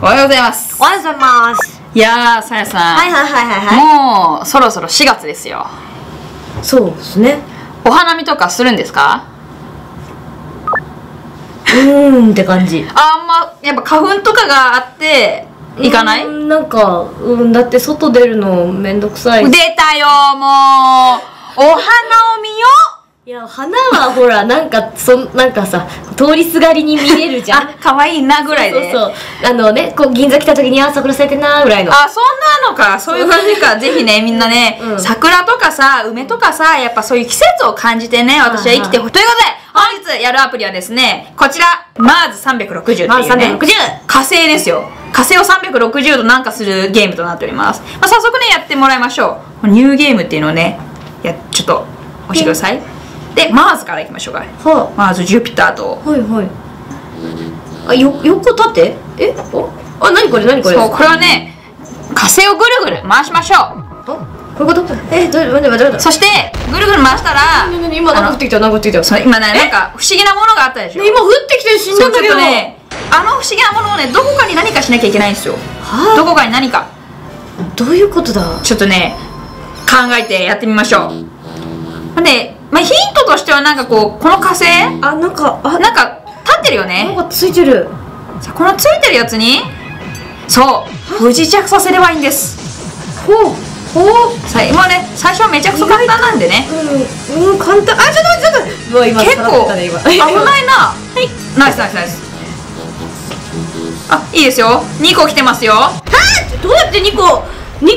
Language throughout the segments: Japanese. おはようございます。おはようございます。いやー、さやさん。もうそろそろ4月ですよ。そうですね。お花見とかするんですか？って感じ。あんまやっぱ花粉とかがあって行かない？なんかだって外出るのめんどくさい。出たよー、もうお花を見よう。いや、花はほらなんかさ、通りすがりに見れるじゃん。あ、可愛いなぐらいで。そうそう、ね、こう銀座来た時にあ桜咲いてなーぐらいの。あ、そんなのか、そういう感じか。ぜひね、みんなね、桜とかさ、梅とかさ、やっぱそういう季節を感じてね、私は生きてほしい。ということで、本日やるアプリはですね、こちらマーズ360っていうね、火星ですよ。火星を360度なんかするゲームとなっております。まあ、早速ね、やってもらいましょう。ニューゲームっていうのをね、ちょっと教えてください。で、マーズからいきましょうか。マーズ、ジュピターと。はいはい。あ、横縦？え？あ、なにこれなにこれ。そう、これはね、火星をぐるぐる回しましょう。あ、こういうこと？どれどれどれ。そしてぐるぐる回したら。今なんか降ってきた、なんか降ってきた。そう、今ね、なんか不思議なものがあったでしょ。今降ってきて死んだんだけどね。あの不思議なものをね、どこかに何かしなきゃいけないんですよ。どこかに何か。どういうことだ。ちょっとね、考えてやってみましょう。で。まあヒントとしてはなんかこの火星、あ、なんか立ってるよね。なんかついてる。さ、このついてるやつに、そう、不時着させればいいんです。ほうほう。さ、今ね、最初はめちゃくちゃ簡単なんでね。簡単。あ、ちょっと結構危ないな。はい、ナイスナイスナイス。あ、いいですよ。2個来てますよ。どうやって2個どうすんの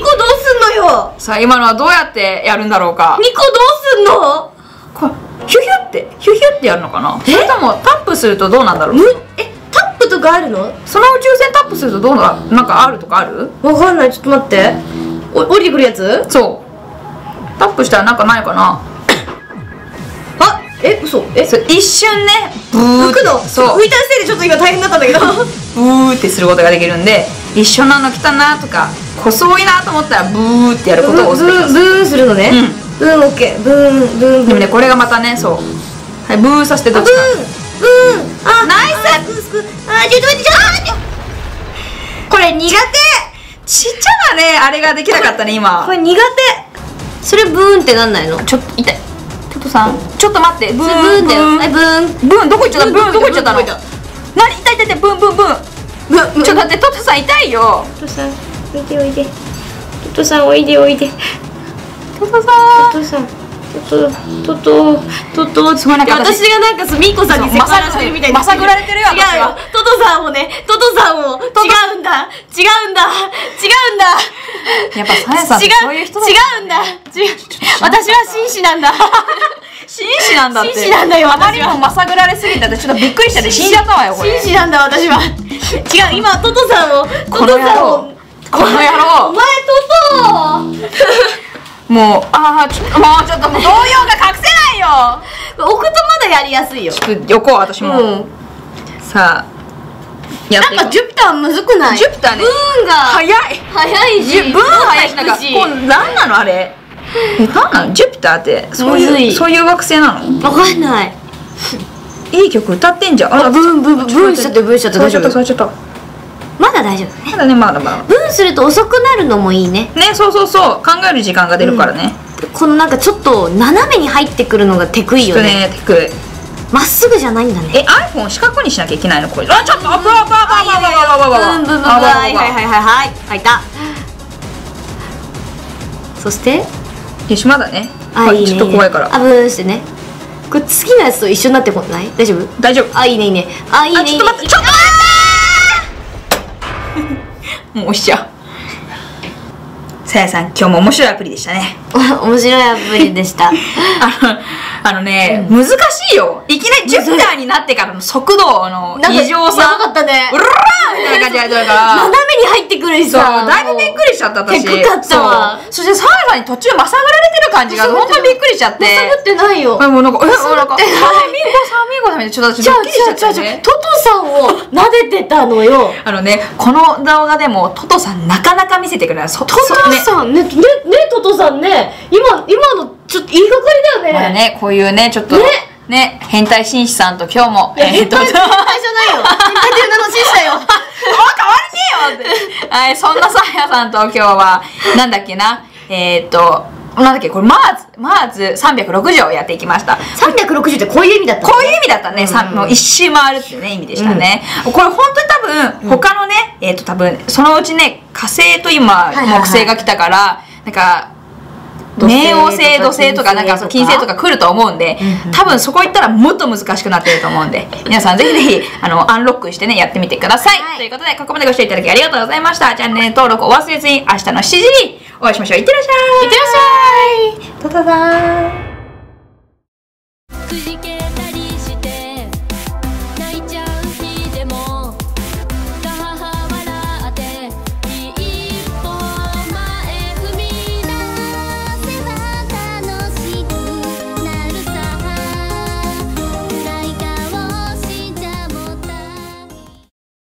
よ。さあ、今のはどうやってやるんだろうか。2個どうすんの。ヒュヒュってヒュヒュってやるのかな。それともタップするとどうなんだろう。タップとかあるの？その宇宙船タップするとどうな、なんかあるとかある？わかんない。ちょっと待って、降りてくるやつ。そう、タップしたらなんかないかな。あ、嘘。一瞬ね、ブーって浮いたせいでちょっと今大変だったんだけど、ブーってすることができるんで、一緒なの来たなとか細いなと思ったらブーってやることをおすすめします。ブーするのね。ブーン、オッケー。ブーンブーン。でもね、これがまたね、そう、はい、ブーンさせてどっちか。ブーンブーン。あ、ナイス。あ、ちょっと待って、これ苦手。ちっちゃなね、あれができなかったね今。これ苦手。それブーンってなんないの？ちょっと痛い。ちょっとさん、ちょっと待って、ブーンだよ。ブーンブーン。どこ行っちゃった？ブーンどこ行っちゃったの？何？痛い痛い痛い。ブーンブーンブーン。ちょっと待って、トトさん痛いよ。トトさん、おいでおいで。トトさん、おいでおいで。トトさん、トトすごい。なんか私がなんかミコさんにセクハラしてるみたいな。まさぐられてるよ。違うよ、トトさんもね、トトさんも違うんだ違うんだ違うんだ。やっぱさやさんってそういう人だ。違うんだ。私は紳士なんだ。紳士なんだって。紳士なんだよ。あまりにもまさぐられすぎて私ちょっとびっくりしちゃって死んじゃったわよこれ。紳士なんだ私は。違う、今トトさんを、トトさんを、この野郎、お前トト。もう、あー、ちょっともう動揺が隠せないよ。置くとまだやりやすいよ。ちょっと横、私も。さあ、やっていこう。なんかジュピターむずくない？ジュピターね。ブーンが早い。早いし。ブーン早いし。なんかこう、なんなのあれ？なんなの？ジュピターってそういう惑星なの？わかんない。いい曲歌ってんじゃん。あ、ブーンブーンブーンしちゃってブーンしちゃって大丈夫。ちょっと。まだ大丈夫ね。まだね、まだ。ブーンすると遅くなるのもいいね。ね、そう。考える時間が出るからね。このなんかちょっと斜めに入ってくるのがテクいよね。テク。まっすぐじゃないんだね。え、iPhone 四角にしなきゃいけないのこれ。あ、ちょっと。あ、ブーン。はい。入った。そして。よし、まだね。あ、いいね。ちょっと怖いから。あ、ブーンしてね。これ次のやつと一緒になってこない？大丈夫？大丈夫。あ、いいねいいね。あ、いいね。ちょっと待って。ちょっと。もう押しちゃう。さやさん、今日も面白いアプリでしたね。面白いアプリでした。あのね、難しいよ。いきなりジュピターになってからの速度の異常さ。うるらーみたいな感じだったから。斜めに入ってくるしさ。だいぶびっくりしちゃった私。結構かったわ。そしてさやさんに途中まさぐられてる感じが本当にびっくりしちゃって。まさぐってないよ。もうなんか、ちょっと私びっくりしちゃったね。トトさんを撫でてたのよ。この動画でもトトさんなかなか見せてくれない。トトさんね、トトさんね、今のちょっと言いがかりだよね。まだね、こういうね、ちょっとね、変態紳士さんと今日も。変態じゃないよ。変態っていう名の紳士だよ。変わりねえよ。そんなさあやさんと今日は、なんだっけな、なんだっけ、これマーズ360をやっていきました。360ってこういう意味だったね。こういう意味だったね。もう一周回るっていうね、意味でしたね。これ本当に多分、他のね、多分、そのうちね、火星と今、木星が来たから、なんか、冥王星、土星とか、なんかそう金星とか来ると思うんで、多分そこ行ったらもっと難しくなってると思うんで、皆さんぜひぜひ、アンロックしてね、やってみてください。ということで、ここまでご視聴いただきありがとうございました。チャンネル登録お忘れずに、明日の7時に、お会いしましょう。いってらっしゃい。いってらっしゃい。たたたーん。